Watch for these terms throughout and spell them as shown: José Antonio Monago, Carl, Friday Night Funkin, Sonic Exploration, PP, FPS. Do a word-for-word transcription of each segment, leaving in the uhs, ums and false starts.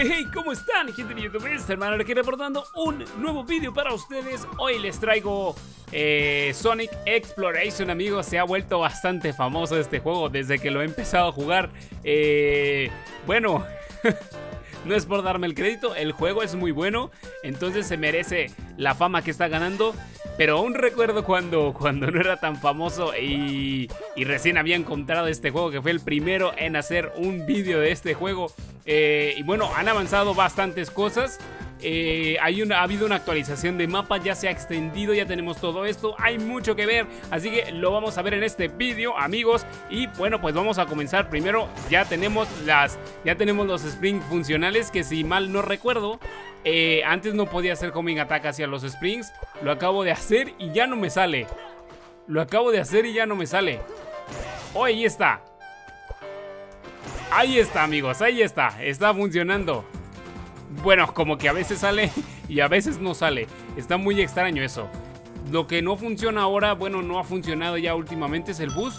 Hey, ¿cómo están, gente de YouTube? Este hermano aquí reportando un nuevo vídeo para ustedes. Hoy les traigo eh, Sonic Exploration, amigos. Se ha vuelto bastante famoso este juego desde que lo he empezado a jugar. Eh, bueno, no es por darme el crédito, el juego es muy bueno, entonces se merece la fama que está ganando. Pero aún recuerdo cuando, cuando no era tan famoso y, y recién había encontrado este juego, que fue el primero en hacer un vídeo de este juego. Eh, y bueno, han avanzado bastantes cosas. Eh, hay una, ha habido una actualización de mapa, ya se ha extendido, ya tenemos todo esto, hay mucho que ver, así que lo vamos a ver en este vídeo, amigos. Y bueno, pues vamos a comenzar. Primero ya tenemos las ya tenemos los springs funcionales, que si mal no recuerdo, eh, antes no podía hacer homing attack hacia los springs. Lo acabo de hacer y ya no me sale. Lo acabo de hacer y ya no me sale oh, ahí está. Ahí está, amigos, ahí está, está funcionando. Bueno, como que a veces sale y a veces no sale. Está muy extraño eso. Lo que no funciona ahora, bueno, no ha funcionado ya últimamente, es el boost.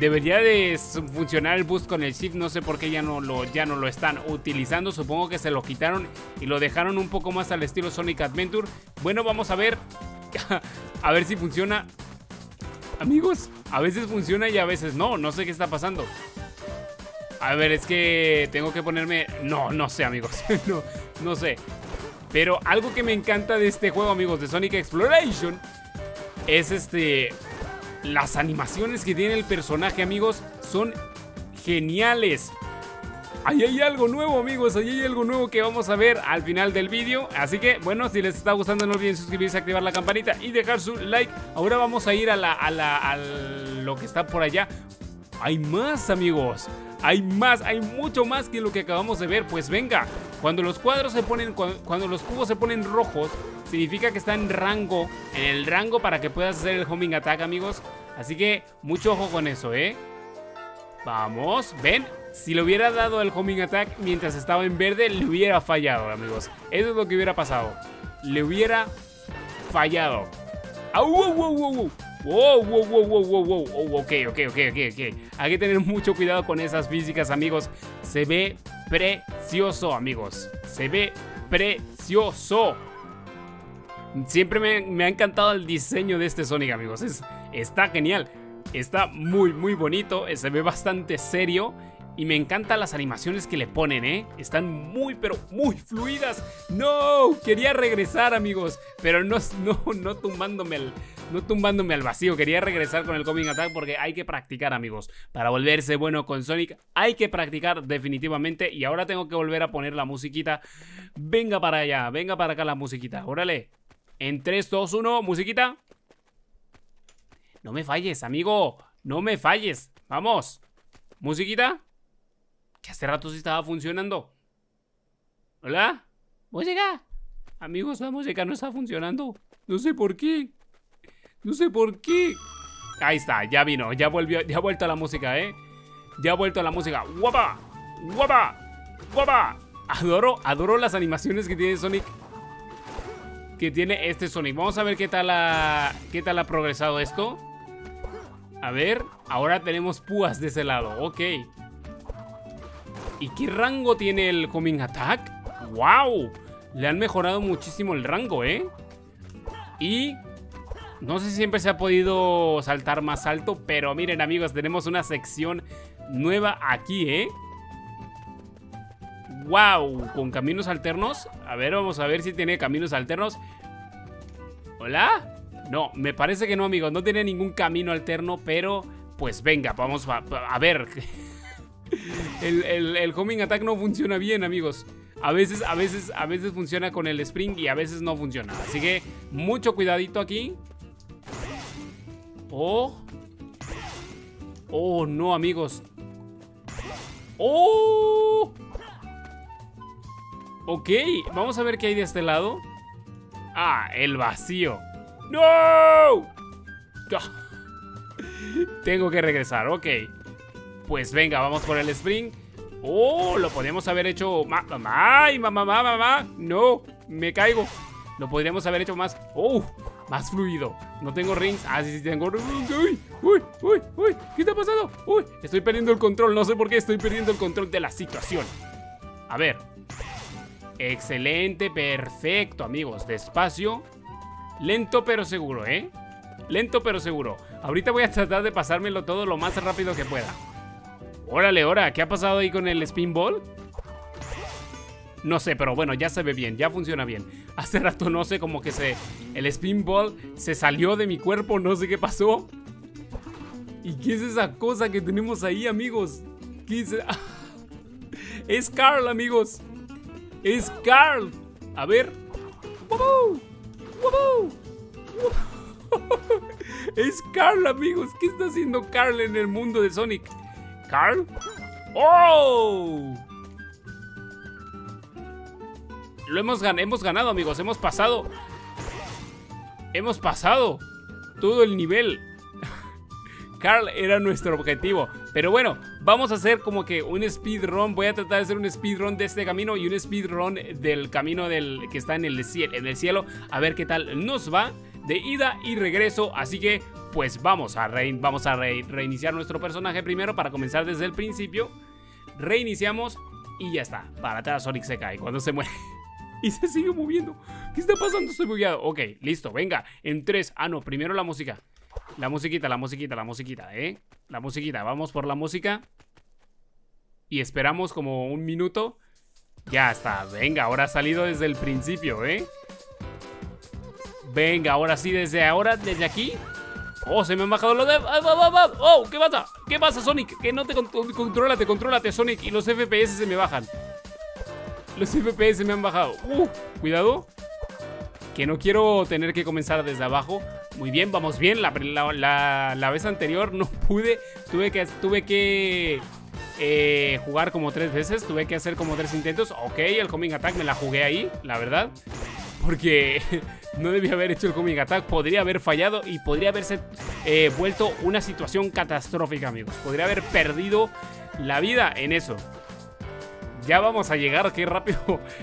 Debería de funcionar el boost con el shift. No sé por qué ya no lo, ya no lo están utilizando. Supongo que se lo quitaron y lo dejaron un poco más al estilo Sonic Adventure. Bueno, vamos a ver. A ver si funciona. Amigos, a veces funciona y a veces no. No sé qué está pasando. A ver, es que tengo que ponerme... No, no sé, amigos. no, no sé. Pero algo que me encanta de este juego, amigos, de Sonic Exploration, es este... las animaciones que tiene el personaje, amigos, son geniales. Ahí hay algo nuevo, amigos. Ahí hay algo nuevo que vamos a ver al final del vídeo. Así que, bueno, si les está gustando, no olviden suscribirse, activar la campanita y dejar su like. Ahora vamos a ir a la... a la... a lo que está por allá. Hay más, amigos. Hay más, hay mucho más que lo que acabamos de ver. Pues venga, cuando los cuadros se ponen, cuando, cuando los cubos se ponen rojos, significa que está en rango, en el rango para que puedas hacer el homing attack, amigos. Así que mucho ojo con eso, ¿eh? Vamos, ven. Si le hubiera dado el homing attack mientras estaba en verde, le hubiera fallado, amigos. Eso es lo que hubiera pasado. Le hubiera fallado. ¡Au, au, au, au, au! Wow, wow, wow, wow, wow, wow. Oh, ok, ok, ok, ok, ok. Hay que tener mucho cuidado con esas físicas, amigos. Se ve precioso, amigos. Se ve precioso. Siempre me, me ha encantado el diseño de este Sonic, amigos. Es, está genial. Está muy, muy bonito. Se ve bastante serio. Y me encantan las animaciones que le ponen, ¿eh? Están muy, pero muy fluidas. ¡No! Quería regresar, amigos. Pero no, no, no tumbándome al, no tumbándome al vacío. Quería regresar con el homing attack porque hay que practicar, amigos. Para volverse bueno con Sonic hay que practicar definitivamente. Y ahora tengo que volver a poner la musiquita. Venga para allá, venga para acá la musiquita. Órale. En tres, dos, uno, musiquita. No me falles, amigo. No me falles. Vamos. Musiquita. Que hace rato sí estaba funcionando. ¿Hola? ¡Música! Amigos, la música no está funcionando. No sé por qué. No sé por qué. Ahí está, ya vino, ya volvió, ya ha vuelto a la música, ¿eh? Ya ha vuelto a la música. ¡Guapa! ¡Guapa! ¡Guapa! Adoro, adoro las animaciones que tiene Sonic. Que tiene este Sonic. Vamos a ver qué tal ha, qué tal ha progresado esto. A ver, ahora tenemos púas de ese lado. Ok. ¿Y qué rango tiene el homing attack? ¡Wow! Le han mejorado muchísimo el rango, ¿eh? Y no sé si siempre se ha podido saltar más alto, pero miren, amigos, tenemos una sección nueva aquí, ¿eh? ¡Wow! Con caminos alternos. A ver, vamos a ver si tiene caminos alternos. ¿Hola? No, me parece que no, amigos. No tiene ningún camino alterno, pero pues venga, vamos a, a ver... El, el, el homing attack no funciona bien, amigos. A veces, a veces, a veces funciona con el spring y a veces no funciona. Así que mucho cuidadito aquí. Oh. Oh, no, amigos. Oh. Ok, vamos a ver qué hay de este lado. Ah, el vacío. ¡No! Tengo que regresar, ok. Pues venga, vamos por el spring. Oh, lo podríamos haber hecho más. Ay, mamá, mamá, mamá. No, me caigo. Lo podríamos haber hecho más. Oh, más fluido. No tengo rings. Ah, sí, sí, tengo rings. Uy, uy, uy, uy. ¿Qué está pasando? Uy, estoy perdiendo el control. No sé por qué estoy perdiendo el control de la situación. A ver. Excelente, perfecto, amigos. Despacio. Lento pero seguro, ¿eh? Lento pero seguro. Ahorita voy a tratar de pasármelo todo lo más rápido que pueda. Órale, ora, ¿qué ha pasado ahí con el spinball? No sé, pero bueno, ya se ve bien, ya funciona bien. Hace rato no sé, como que se... el spinball se salió de mi cuerpo, no sé qué pasó. ¿Y qué es esa cosa que tenemos ahí, amigos? ¿Qué es? Es Carl, amigos. Es Carl. A ver. ¡Wow! ¡Wow! Es Carl, amigos. ¿Qué está haciendo Carl en el mundo de Sonic? ¿Carl? ¡Oh! Lo hemos, gan hemos ganado, amigos. Hemos pasado. Hemos pasado todo el nivel. Carl era nuestro objetivo. Pero bueno, vamos a hacer como que un speedrun. Voy a tratar de hacer un speedrun de este camino y un speedrun del camino del que está en el, cielo, en el cielo. A ver qué tal nos va de ida y regreso. Así que pues vamos a, rein vamos a re reiniciar nuestro personaje primero para comenzar desde el principio. Reiniciamos y ya está. Para atrás, Sonic se cae cuando se muere. Y se sigue moviendo. ¿Qué está pasando? Estoy bugueado. Ok, listo, venga. En tres. Ah, no, primero la música. La musiquita, la musiquita, la musiquita, ¿eh? La musiquita. Vamos por la música. Y esperamos como un minuto. Ya está. Venga, ahora ha salido desde el principio, ¿eh? Venga, ahora sí, desde ahora, desde aquí. Oh, se me han bajado los... Oh, ¿qué pasa? ¿Qué pasa, Sonic? Que no te... Contrólate, contrólate, Sonic. Y los F P S se me bajan. Los F P S me han bajado. Uh, cuidado. Que no quiero tener que comenzar desde abajo. Muy bien, vamos bien. La, la, la, la vez anterior no pude. Tuve que, tuve que eh, jugar como tres veces. Tuve que hacer como tres intentos. Ok, el coming attack me la jugué ahí, la verdad. Porque no debía haber hecho el coming attack. Podría haber fallado y podría haberse eh, vuelto una situación catastrófica, amigos. Podría haber perdido la vida en eso. Ya vamos a llegar, qué rápido.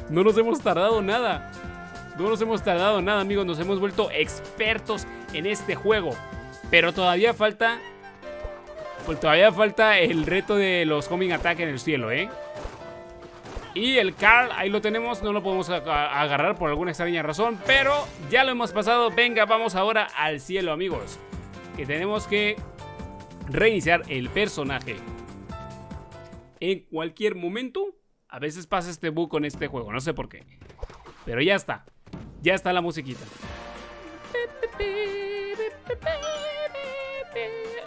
No nos hemos tardado nada. No nos hemos tardado nada, amigos. Nos hemos vuelto expertos en este juego. Pero todavía falta... Pues todavía falta el reto de los coming attack en el cielo, ¿eh? Y el Carl, ahí lo tenemos. No lo podemos agarrar por alguna extraña razón. Pero ya lo hemos pasado. Venga, vamos ahora al cielo, amigos. Que tenemos que reiniciar el personaje. En cualquier momento... A veces pasa este bug con este juego, no sé por qué. Pero ya está. Ya está la musiquita.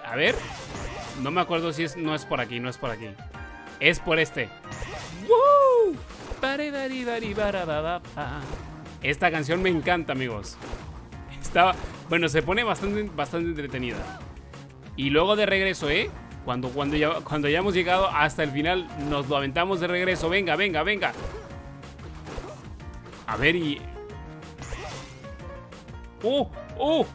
A ver. No me acuerdo si es... No es por aquí, no es por aquí. Es por este. ¡Woo! Esta canción me encanta, amigos. Está... Bueno, se pone bastante, bastante entretenida. Y luego de regreso, ¿eh? Cuando, cuando, ya, cuando ya hemos llegado hasta el final, nos lo aventamos de regreso. Venga, venga, venga. A ver y... ¡Oh! ¡Oh!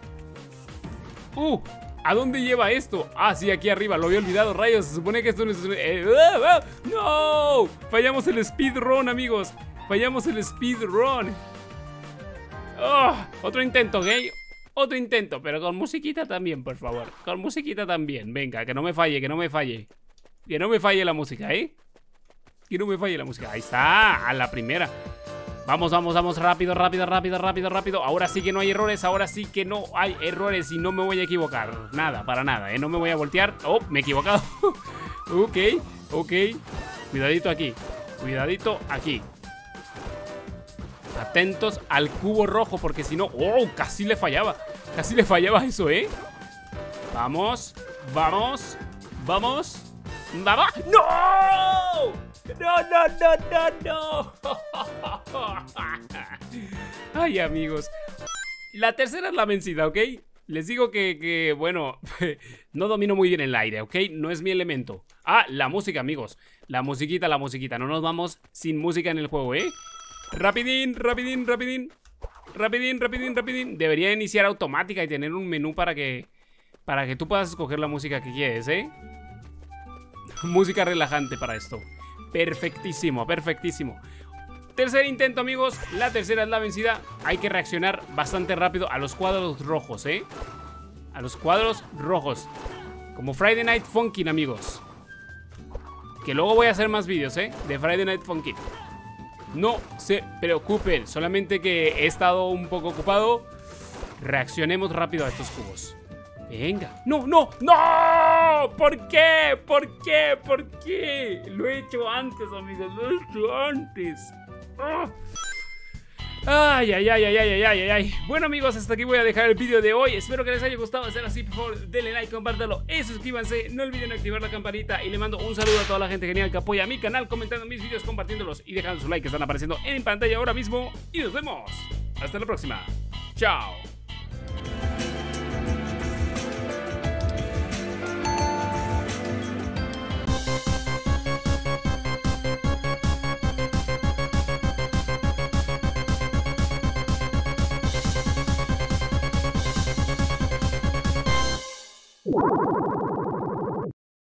¡Oh! ¿A dónde lleva esto? Ah, sí, aquí arriba. Lo había olvidado, rayos. Se supone que esto no es... Eh, ah, ah, ¡No! Fallamos el speedrun, amigos. Fallamos el speedrun. Oh, otro intento, ¿ok? Otro intento, pero con musiquita también, por favor. Con musiquita también. Venga, que no me falle, que no me falle. Que no me falle la música, ¿eh? Que no me falle la música. Ahí está, a la primera. Vamos, vamos, vamos, rápido, rápido, rápido, rápido, rápido. Ahora sí que no hay errores, ahora sí que no hay errores. Y no me voy a equivocar, nada, para nada, ¿eh? No me voy a voltear. Oh, me he equivocado. Ok, ok. Cuidadito aquí, cuidadito aquí. Atentos al cubo rojo, porque si no... ¡Oh! Casi le fallaba. Casi le fallaba eso, ¿eh? Vamos, vamos, vamos. ¡Vamos! ¡No! ¡No, no, no, no, no! Ay, amigos. La tercera es la vencida, ¿ok? Les digo que, que bueno, no domino muy bien el aire, ¿ok? No es mi elemento. Ah, la música, amigos. La musiquita, la musiquita. No nos vamos sin música en el juego, ¿eh? Rapidín, rapidín, rapidín. Rapidín, rapidín, rapidín. Debería iniciar automática y tener un menú para que... Para que tú puedas escoger la música que quieres, ¿eh? Música relajante para esto. Perfectísimo, perfectísimo. Tercer intento, amigos. La tercera es la vencida. Hay que reaccionar bastante rápido a los cuadros rojos, ¿eh? A los cuadros rojos. Como Friday Night Funkin', amigos. Que luego voy a hacer más vídeos, ¿eh? De Friday Night Funkin'. No se preocupen, solamente que he estado un poco ocupado. Reaccionemos rápido a estos cubos. Venga. ¡No, no, no! ¿Por qué? ¿Por qué? ¿Por qué? Lo he hecho antes, amigos. Lo he hecho antes. ¡Oh! Ay, ay, ay, ay, ay, ay, ay, ay. Bueno, amigos, hasta aquí voy a dejar el vídeo de hoy. Espero que les haya gustado. Si es así, por favor, denle like, compártalo y suscríbanse. No olviden activar la campanita. Y le mando un saludo a toda la gente genial que apoya mi canal, comentando mis vídeos, compartiéndolos y dejando su like que están apareciendo en pantalla ahora mismo. Y nos vemos. Hasta la próxima. Chao. Woo!